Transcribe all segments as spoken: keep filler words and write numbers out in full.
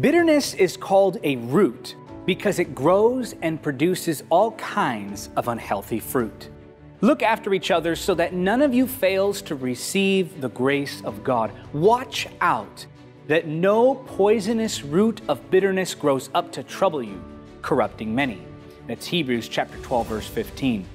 Bitterness is called a root because it grows and produces all kinds of unhealthy fruit. Look after each other so that none of you fails to receive the grace of God. Watch out that no poisonous root of bitterness grows up to trouble you, corrupting many. That's Hebrews chapter twelve, verse fifteen.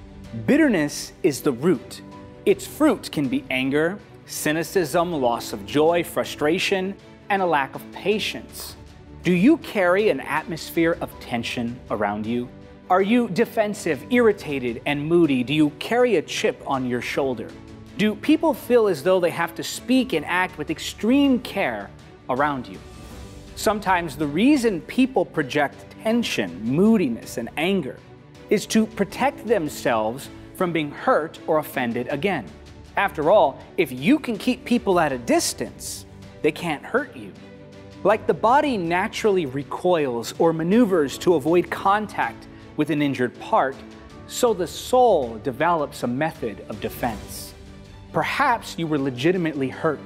Bitterness is the root. Its fruit can be anger, cynicism, loss of joy, frustration, and a lack of patience. Do you carry an atmosphere of tension around you? Are you defensive, irritated, and moody? Do you carry a chip on your shoulder? Do people feel as though they have to speak and act with extreme care around you? Sometimes the reason people project tension, moodiness, and anger is to protect themselves from being hurt or offended again. After all, if you can keep people at a distance, they can't hurt you. Like the body naturally recoils or maneuvers to avoid contact with an injured part, so the soul develops a method of defense. Perhaps you were legitimately hurt.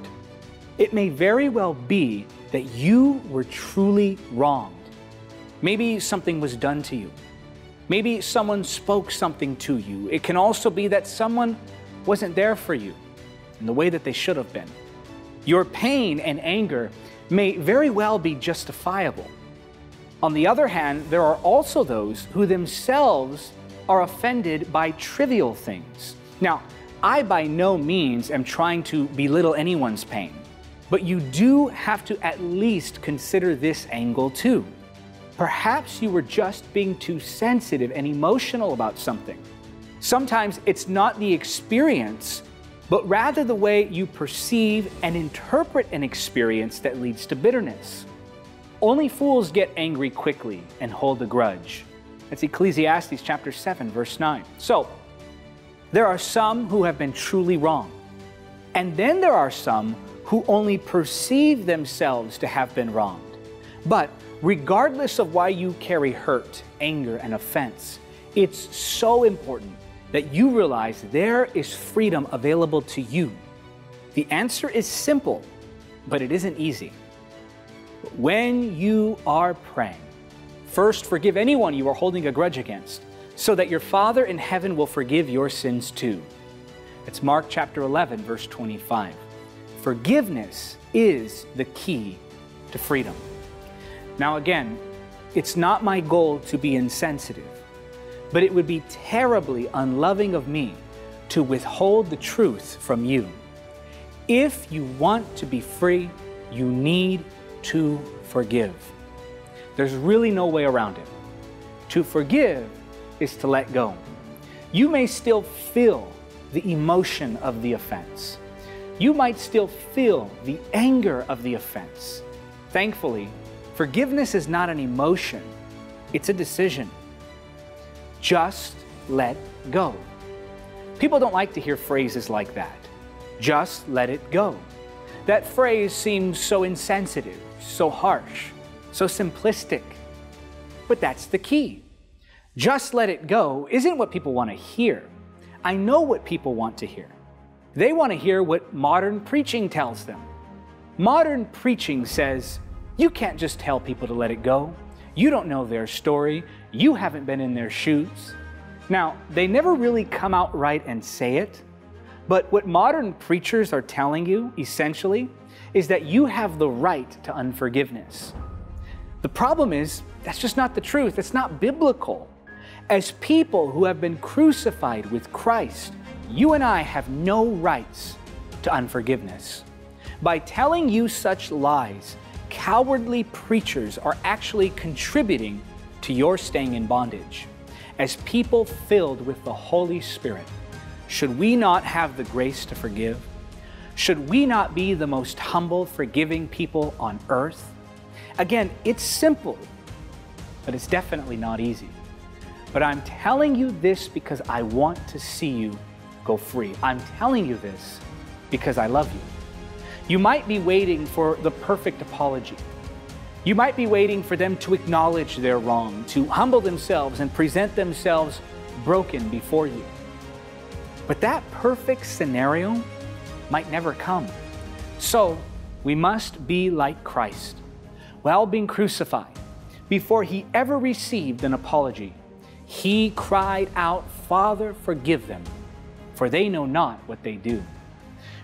It may very well be that you were truly wronged. Maybe something was done to you. Maybe someone spoke something to you. It can also be that someone wasn't there for you in the way that they should have been. Your pain and anger may very well be justifiable. On the other hand, there are also those who themselves are offended by trivial things. Now, I by no means am trying to belittle anyone's pain, but you do have to at least consider this angle too. Perhaps you were just being too sensitive and emotional about something. Sometimes it's not the experience, but rather the way you perceive and interpret an experience that leads to bitterness. Only fools get angry quickly and hold a grudge. That's Ecclesiastes chapter seven, verse nine. So, there are some who have been truly wrong. And then there are some who only perceive themselves to have been wronged. But regardless of why you carry hurt, anger, and offense, it's so important that you realize there is freedom available to you. The answer is simple, but it isn't easy. When you are praying, first forgive anyone you are holding a grudge against, so that your Father in heaven will forgive your sins too. It's Mark chapter eleven, verse twenty-five. Forgiveness is the key to freedom. Now again, it's not my goal to be insensitive, but it would be terribly unloving of me to withhold the truth from you. If you want to be free, you need to forgive. There's really no way around it. To forgive is to let go. You may still feel the emotion of the offense. You might still feel the anger of the offense. Thankfully, forgiveness is not an emotion, it's a decision. Just let go. People don't like to hear phrases like that. Just let it go. That phrase seems so insensitive, so harsh, so simplistic. But that's the key. Just let it go isn't what people want to hear. I know what people want to hear. They want to hear what modern preaching tells them. Modern preaching says, you can't just tell people to let it go. You don't know their story. You haven't been in their shoes. Now, they never really come out right and say it, but what modern preachers are telling you, essentially, is that you have the right to unforgiveness. The problem is, that's just not the truth. It's not biblical. As people who have been crucified with Christ, you and I have no rights to unforgiveness. By telling you such lies, cowardly preachers are actually contributing to your staying in bondage. As people filled with the Holy Spirit, should we not have the grace to forgive? Should we not be the most humble, forgiving people on earth? Again, it's simple, but it's definitely not easy. But I'm telling you this because I want to see you go free. I'm telling you this because I love you. You might be waiting for the perfect apology. You might be waiting for them to acknowledge their wrong, to humble themselves and present themselves broken before you. But that perfect scenario might never come. So we must be like Christ. while being crucified, before he ever received an apology, he cried out, "Father, forgive them, for they know not what they do."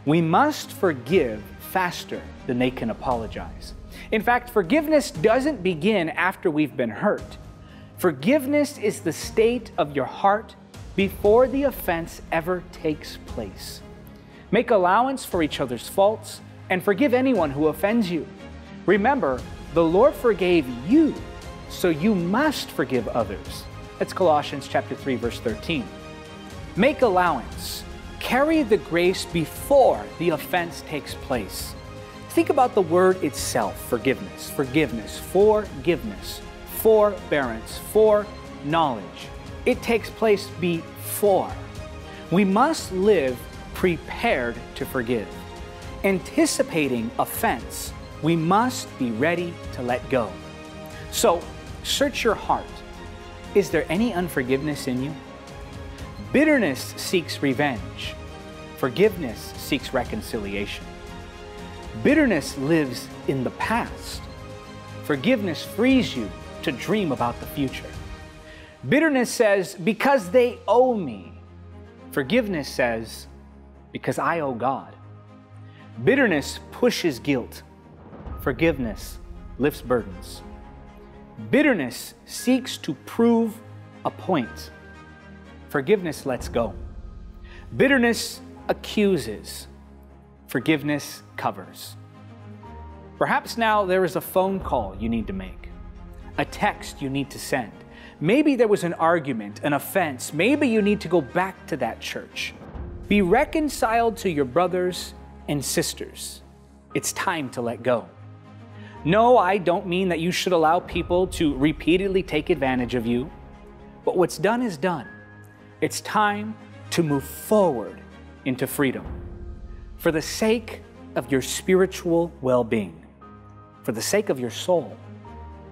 We must forgive faster than they can apologize. In fact, forgiveness doesn't begin after we've been hurt. Forgiveness is the state of your heart before the offense ever takes place. Make allowance for each other's faults and forgive anyone who offends you. Remember, the Lord forgave you, so you must forgive others. That's Colossians chapter three, verse thirteen. Make allowance. Carry the grace before the offense takes place. Think about the word itself, forgiveness, forgiveness, forgiveness, forbearance, for knowledge. It takes place before. We must live prepared to forgive. Anticipating offense, we must be ready to let go. So, search your heart. Is there any unforgiveness in you? Bitterness seeks revenge. Forgiveness seeks reconciliation. Bitterness lives in the past. Forgiveness frees you to dream about the future. Bitterness says, because they owe me. Forgiveness says, because I owe God. Bitterness pushes guilt. Forgiveness lifts burdens. Bitterness seeks to prove a point. Forgiveness lets go. Bitterness accuses. Forgiveness covers. Perhaps now there is a phone call you need to make, a text you need to send. Maybe there was an argument, an offense. Maybe you need to go back to that church. Be reconciled to your brothers and sisters. It's time to let go. No, I don't mean that you should allow people to repeatedly take advantage of you, but what's done is done. It's time to move forward into freedom for the sake of your spiritual well-being, for the sake of your soul,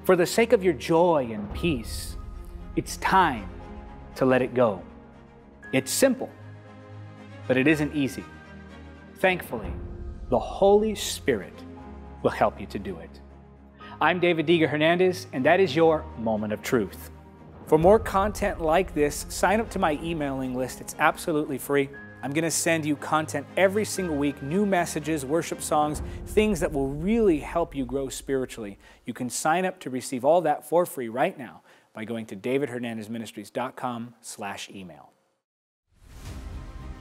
for the sake of your joy and peace. It's time to let it go. It's simple, but it isn't easy. Thankfully, the Holy Spirit will help you to do it. I'm David Diga Hernandez, and that is your Moment of Truth. For more content like this, sign up to my emailing list. It's absolutely free. I'm going to send you content every single week, new messages, worship songs, things that will really help you grow spiritually. You can sign up to receive all that for free right now by going to david hernandez ministries dot com slash email.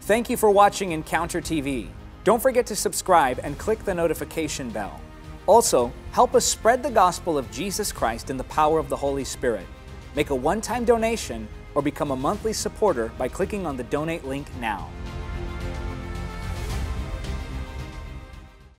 Thank you for watching Encounter T V. Don't forget to subscribe and click the notification bell. Also, help us spread the gospel of Jesus Christ in the power of the Holy Spirit. Make a one-time donation or become a monthly supporter by clicking on the donate link now.